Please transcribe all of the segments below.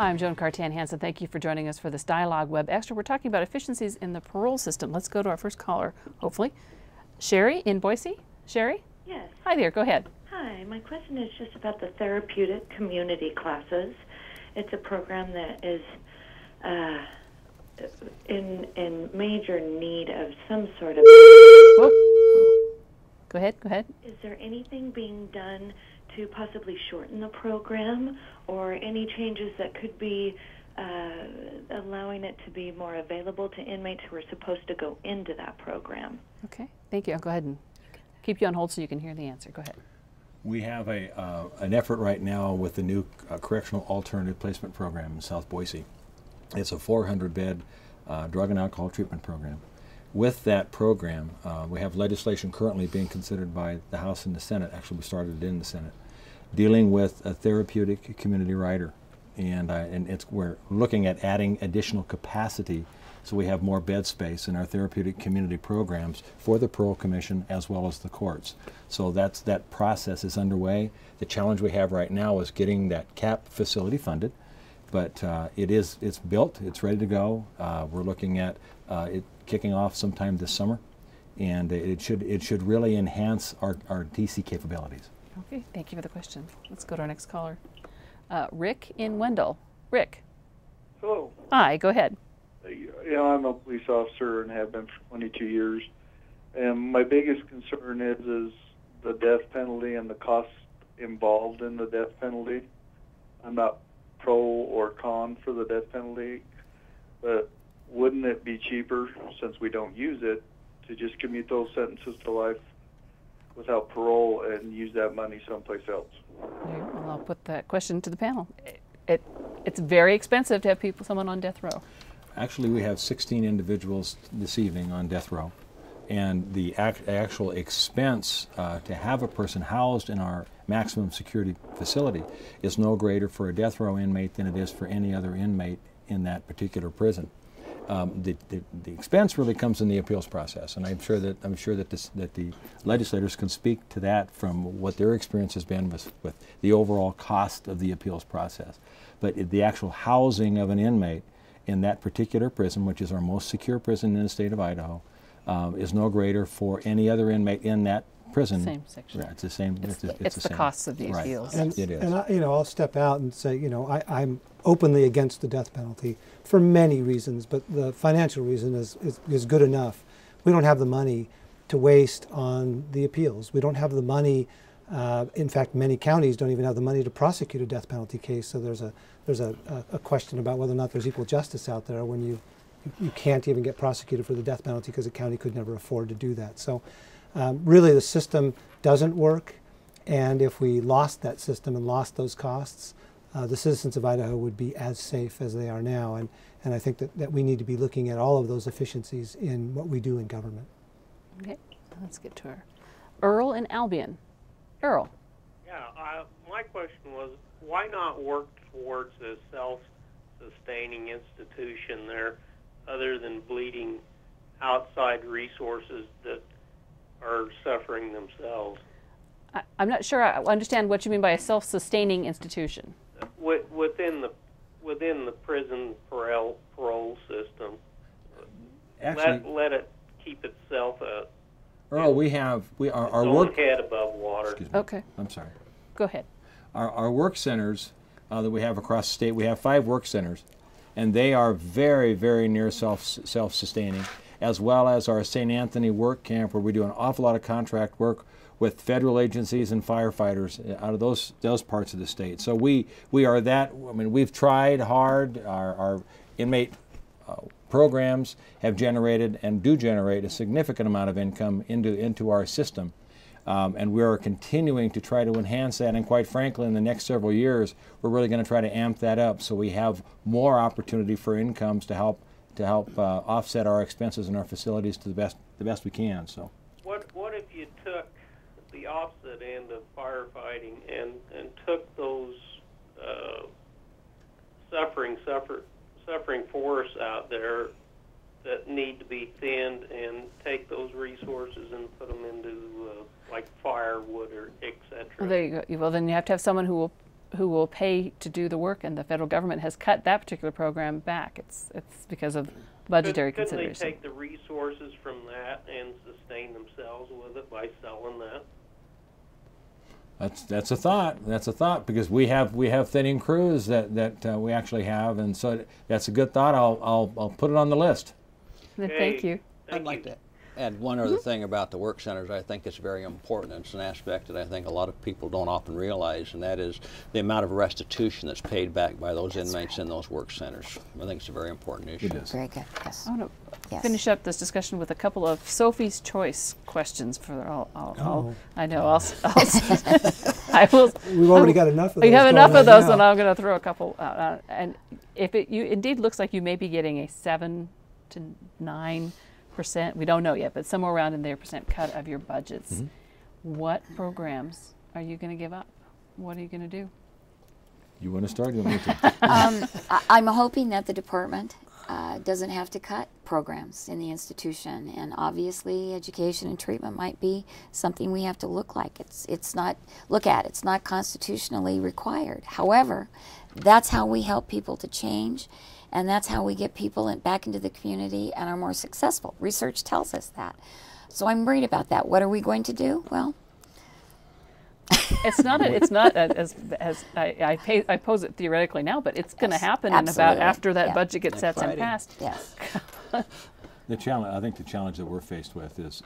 Hi, I'm Joan Cartan-Hansen. Thank you for joining us for this Dialogue Web Extra. We're talking about efficiencies in the parole system. Let's go to our first caller, hopefully. Sherry in Boise. Sherry? Yes. Hi there. Go ahead. Hi. My question is just about the therapeutic community classes. It's a program that is in major need of some sort of... Whoa. Go ahead. Go ahead. Is there anything being done to possibly shorten the program, or any changes that could be allowing it to be more available to inmates who are supposed to go into that program? Okay, thank you. I'll go ahead and keep you on hold so you can hear the answer. Go ahead. We have a an effort right now with the new Correctional Alternative Placement Program in South Boise. It's a 400-bed drug and alcohol treatment program. With that program, we have legislation currently being considered by the House and the Senate. Actually, we started it in the Senate, dealing with a therapeutic community rider, and we're looking at adding additional capacity so we have more bed space in our therapeutic community programs for the Parole Commission as well as the courts. So that process is underway. The challenge we have right now is getting that CAP facility funded, but it's built, it's ready to go. We're looking at it kicking off sometime this summer, and it should really enhance our DC capabilities. Okay, thank you for the question. Let's go to our next caller, Rick in Wendell. Rick. Hello. Hi. Go ahead. Yeah, I'm a police officer and have been for 22 years, and my biggest concern is the death penalty and the costs involved in the death penalty. I'm not pro or con for the death penalty, but wouldn't it be cheaper, since we don't use it, to just commute those sentences to life without parole and use that money someplace else? Well, I'll put that question to the panel. It's very expensive to have someone on death row. Actually, we have 16 individuals this evening on death row, and the actual expense to have a person housed in our maximum security facility is no greater for a death row inmate than it is for any other inmate in that particular prison. The expense really comes in the appeals process, and I'm sure that the legislators can speak to that from what their experience has been with the overall cost of the appeals process. But the actual housing of an inmate in that particular prison, which is our most secure prison in the state of Idaho, is no greater for any other inmate in that prison. Same section. Right, it's the same. It's the same costs of the appeals. Right. And I, I'll step out and say, I'm openly against the death penalty for many reasons, but the financial reason is good enough. We don't have the money to waste on the appeals. We don't have the money. In fact, many counties don't even have the money to prosecute a death penalty case. So there's a question about whether or not there's equal justice out there when you can't even get prosecuted for the death penalty because a county could never afford to do that. So. Really, the system doesn't work, and if we lost that system and lost those costs, the citizens of Idaho would be as safe as they are now, and I think that we need to be looking at all of those efficiencies in what we do in government. Okay, let's get to her. Earl in Albion. Earl. Yeah, my question was, why not work towards a self-sustaining institution there other than bleeding outside resources that are suffering themselves? I'm not sure I understand what you mean by a self-sustaining institution. Within the prison parole system, actually, let it keep itself up. Earl, our work head above water. Excuse me. Okay, I'm sorry. Go ahead. Our work centers that we have across the state, we have 5 work centers, and they are very, very near self-sustaining, as well as our St. Anthony work camp, where we do an awful lot of contract work with federal agencies and firefighters out of those parts of the state. So we are that. I mean, we've tried hard. Our inmate programs have generated and do generate a significant amount of income into our system, and we are continuing to try to enhance that. And quite frankly, in the next several years, we're really going to try to amp that up so we have more opportunity for incomes to help offset our expenses in our facilities to the best we can. So, what if you took the opposite end of firefighting and took those suffering forests out there that need to be thinned, and take those resources and put them into like firewood or etc. Well, there you go. Well, then you have to have someone who will who will pay to do the work, and the federal government has cut that particular program back. It's because of budgetary considerations. Couldn't they take the resources from that and sustain themselves with it by selling that? That's a thought. That's a thought, because we have thinning crews that we actually have, and so that's a good thought. I'll put it on the list. Okay. Thank you. I'd like to add one other thing about the work centers. I think it's very important. It's an aspect that I think a lot of people don't often realize, and that is the amount of restitution that's paid back by those inmates in those work centers. I think it's a very important issue. It is. Very good. Yes. I want to finish up this discussion with a couple of Sophie's Choice questions for all. I know. We've already got enough of those. We have enough of those, and I'm going to throw a couple out. And if you indeed looks like you may be getting a 7 to 9. We don't know yet, but somewhere around in their percent cut of your budgets. Mm-hmm. What programs are you going to give up? What are you going to do? You want to start? You want me to? I'm hoping that the department doesn't have to cut programs in the institution, and obviously education and treatment might be something we have to look like. It's not constitutionally required. However, that's how we help people to change. And that's how we get people back into the community and are more successful. Research tells us that. So I'm worried about that. What are we going to do? Well, I pose it theoretically now, but it's going to happen after that budget gets set and passed. Yes. The challenge, I think, the challenge that we're faced with is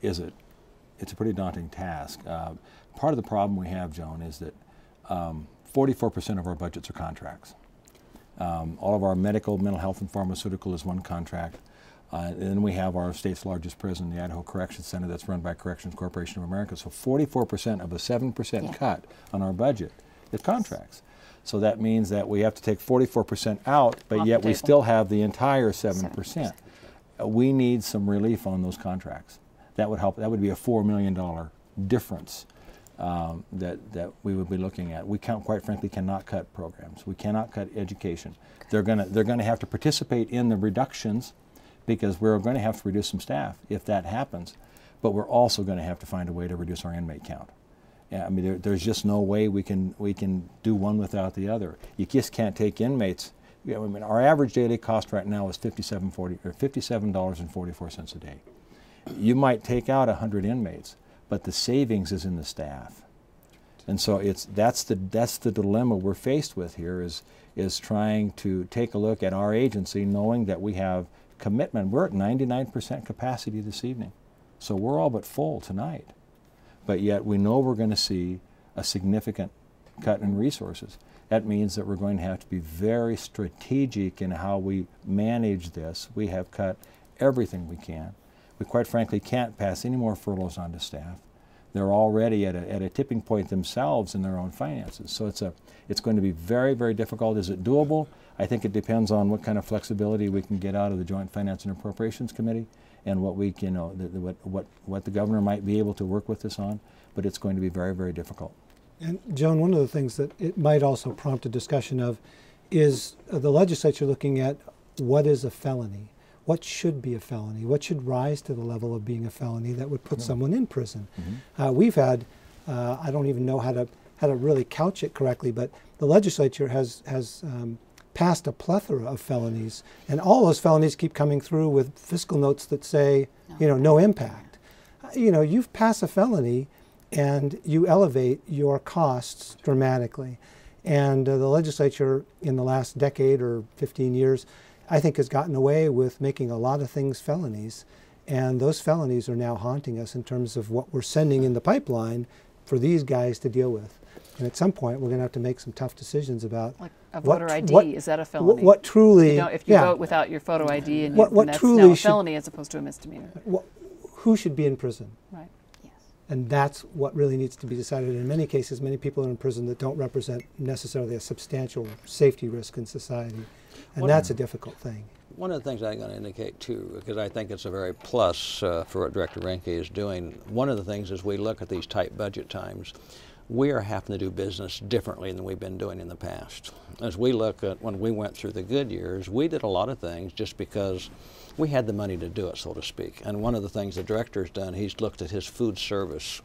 it's a pretty daunting task. Part of the problem we have, Joan, is that 44% of our budgets are contracts. All of our medical, mental health, and pharmaceutical is one contract. And then we have our state's largest prison, the Idaho Corrections Center, that's run by Corrections Corporation of America. So 44% of a 7% cut on our budget is contracts. So that means that we have to take 44% out, but yet we still have the entire 7%. We need some relief on those contracts. That would help. That would be a $4 million difference. That we would be looking at. We can't, quite frankly, cannot cut programs. We cannot cut education. They're gonna have to participate in the reductions, because we're gonna have to reduce some staff if that happens. But we're also gonna have to find a way to reduce our inmate count. I mean, there's just no way we can do one without the other. You just can't take inmates. I mean, our average daily cost right now is $57.44 a day. You might take out 100 inmates, but the savings is in the staff, and so that's the dilemma we're faced with here is trying to take a look at our agency, knowing that we have commitment. We're at 99% capacity this evening, so we're all but full tonight, but yet we know we're going to see a significant cut in resources. That means that we're going to have to be very strategic in how we manage this. We have cut everything we can. We quite frankly can't pass any more furloughs on to staff. They're already at a tipping point themselves in their own finances. So it's going to be very, very difficult. Is it doable? I think it depends on what kind of flexibility we can get out of the Joint Finance and Appropriations Committee, and what we can, what the governor might be able to work with us on. But it's going to be very, very difficult. And Joan, one of the things that it might also prompt a discussion of is the legislature looking at what is a felony. What should be a felony? What should rise to the level of being a felony that would put someone in prison? Mm-hmm. We've had, I don't even know how to really couch it correctly, but the legislature has passed a plethora of felonies, and all those felonies keep coming through with fiscal notes that say, no impact. You know, you've passed a felony, and you elevate your costs dramatically. And the legislature in the last decade or 15 years, I think, has gotten away with making a lot of things felonies, and those felonies are now haunting us in terms of what we're sending in the pipeline for these guys to deal with. And at some point, we're going to have to make some tough decisions about, like a voter ID. Is that a felony? What truly? If you vote without your photo ID, and that's truly now a felony as opposed to a misdemeanor. Who should be in prison? Right. Yes. And that's what really needs to be decided. In many cases, many people are in prison that don't represent necessarily a substantial safety risk in society. And that's a difficult thing. One of the things I'm going to indicate, too, because I think it's a very plus for what Director Renke is doing, one of the things is we look at these tight budget times. We are having to do business differently than we've been doing in the past. As we look at when we went through the good years, we did a lot of things just because we had the money to do it, so to speak. And one of the things the director's done, he's looked at his food service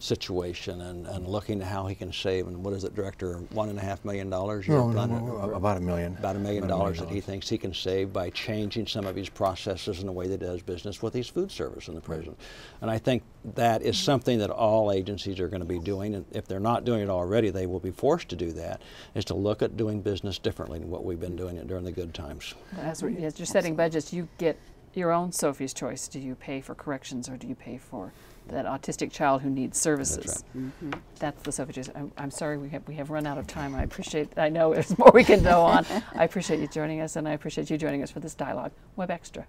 situation and looking at how he can save, and what is it, Director, $1.5 million? About $1 million. About $1 million that he thinks he can save by changing some of his processes and the way that he does business with his food service in the prison. And I think that is something that all agencies are going to be doing, and if they're not doing it already, they will be forced to do that, is to look at doing business differently than what we've been doing it during the good times. As you're setting budgets, you get your own Sophie's choice. Do you pay for corrections, or do you pay for that autistic child who needs services? That's right. That's the Sophie's choice. I'm sorry we have run out of time. I know there's more we can go on. I appreciate you joining us, and I appreciate you joining us for this dialogue. Web Extra.